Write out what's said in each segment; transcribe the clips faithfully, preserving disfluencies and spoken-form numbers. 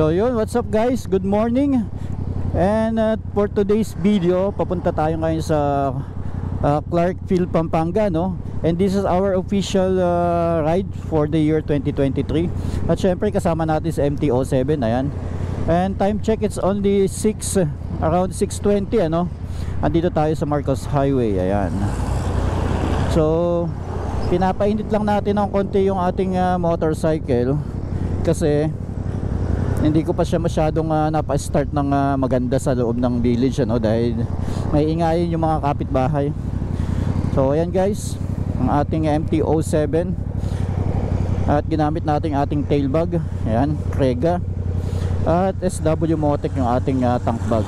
So yun, what's up guys, good morning. And uh, for today's video, papunta tayo ngayon sa uh, Clarkfield, Pampanga, no? And this is our official uh, ride for the year twenty twenty-three. At syempre kasama natin sa M T oh seven, ayan. And time check, it's only six, around six twenty, ano? Andito tayo sa Marcos Highway, ayan. So pinapainit lang natin ng konti yung ating uh, motorcycle kasi hindi ko pa siya masyadong uh, napa-start ng uh, maganda sa loob ng village, ano, dahil may ingayin yung mga kapitbahay. So ayan guys, ang ating M T oh seven at ginamit natin ating tail bag, ayan, Krega, at S W Motech yung ating uh, tank bag.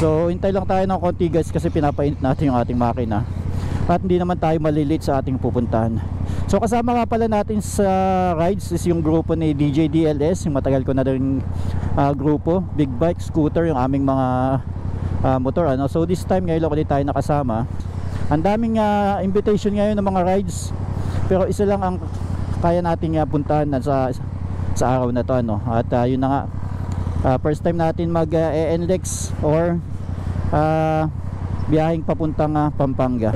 So hintay lang tayo ng konti guys kasi pinapainit natin yung ating makina at hindi naman tayo malilate sa ating pupuntahan. So kasama nga pala natin sa rides is yung grupo ni D J D L S, yung matagal ko na rin uh, grupo, big bike, scooter, yung aming mga uh, motor, ano. So this time ngayon ulit tayo nakasama. Ang daming uh, invitation ngayon ng mga rides, pero isa lang ang kaya nating uh, puntahan sa, sa araw na to, ano. At uh, yun na nga, uh, first time natin mag uh, N L E X or uh, biyaheng papuntang uh, Pampanga.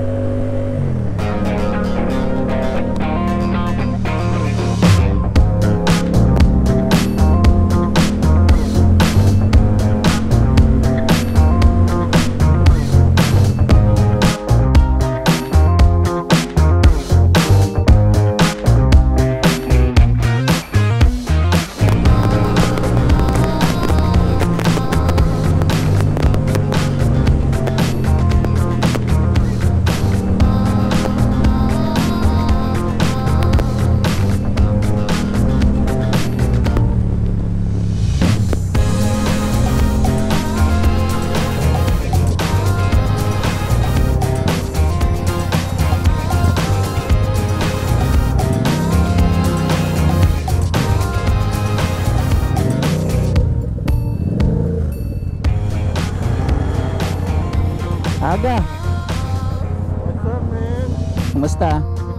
Aga. What's up, man? Kumusta?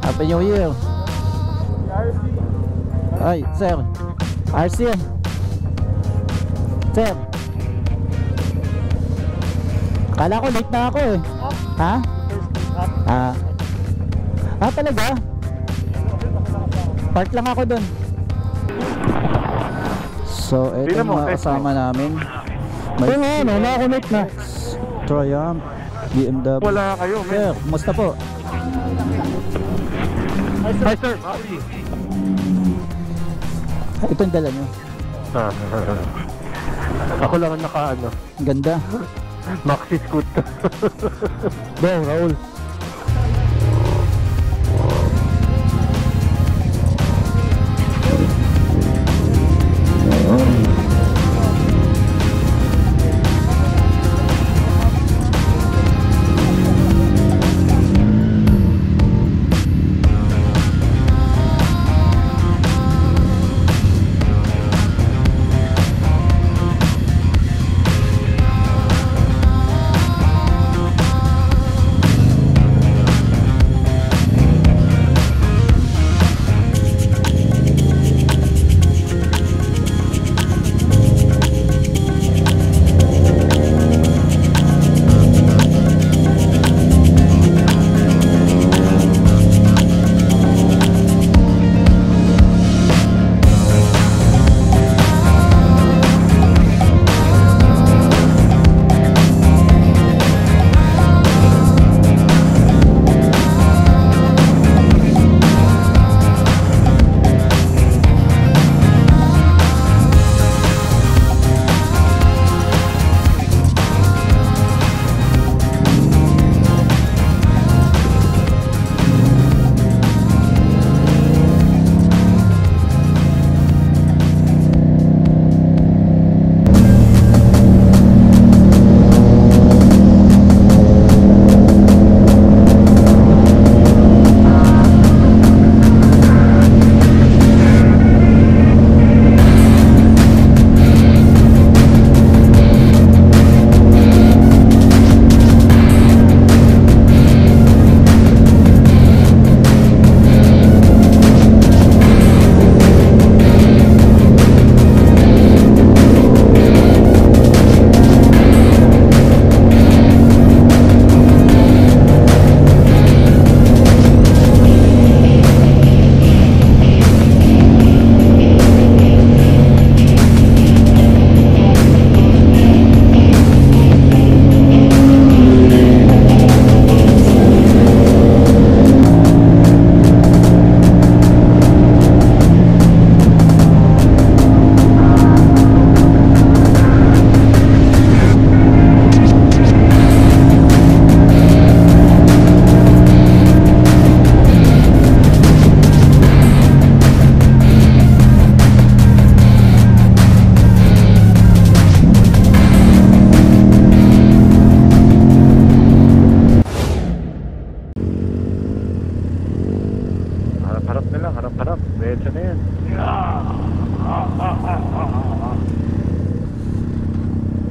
Happy New Year. R C. Ay, sir. R C. Sir. Kala ko late na ako eh. Oh. Ha? Ah. Ah, talaga? Park lang ako dun. So, ito yung mga kasama namin. Ito nga, no? Nakakonect na. Triumph. B M W. Wala kayo, man. Sir, kumusta po? Hi, sir. Ito ang dala nyo. Ah, ako lang ang nakaano. Ganda. Maxi scoot. Bang, Raul.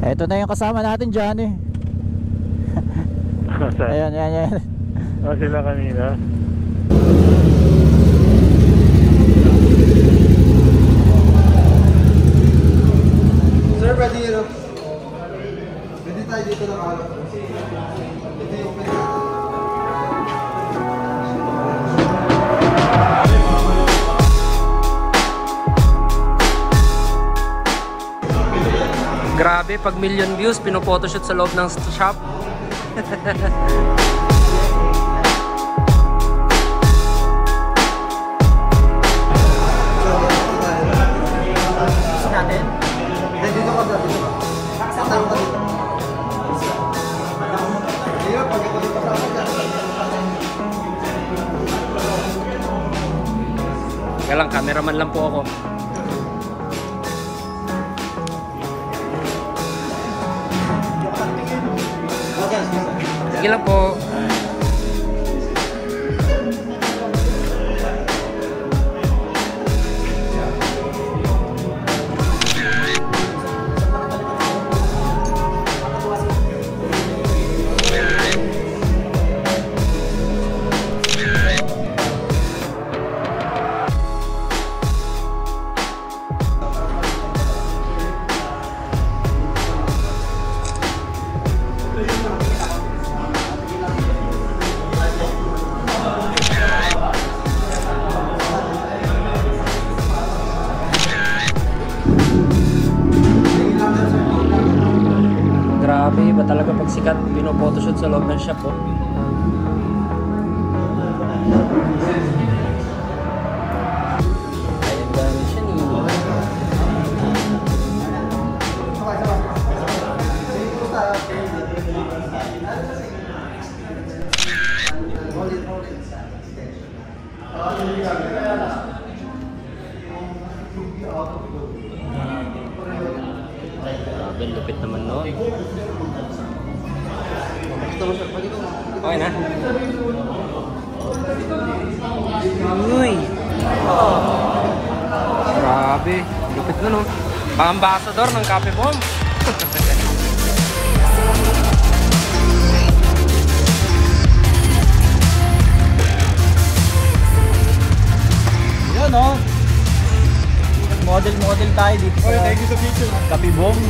Ito na yung kasama natin, Johnny. Ayan, ayan, ayan. O, sila kanina. Sir, pwede yun. Pwede tayo dito ng alak. Pwede yung pwede. Grabe, pag million views, pinopotoshoot sa loob ng shop. Gusto natin? Dito ko, dito ko. Sa tao ko dito. Dito, pag ito dito sa akin. Galang, cameraman lang po ako. Sige lang po. Sa loob ng shop, oh. Ayun ba yung siya niyo? Grabe, lupit naman nun. Okay na? Uy! Grabe! Lupit na, no? Ambassador ng Cafe Bomb! Yun, no? Model-model tayo dito sa Cafe Bomb.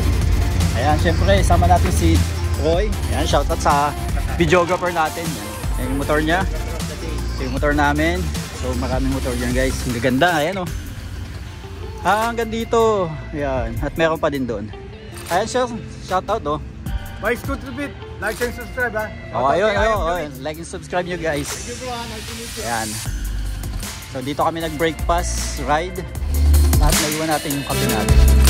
Ayan, syempre, isama natin si Roy. Ayan, shoutout sa videographer natin. Ayan yung motor niya. Ayan yung motor namin. So maraming motor yan, guys. Ang gaganda. Ayan, o. Oh. Ah, hanggang dito. Ayan. At meron pa din doon. Ayan siya. Shoutout, o. Oh. Guys, good to beat. Like and subscribe, ha. O, oh, ayun, ayun, ayun. Like and subscribe nyo, guys. Ayan. So dito kami nag-breakfast ride. Lahat naiwan natin yung kape natin.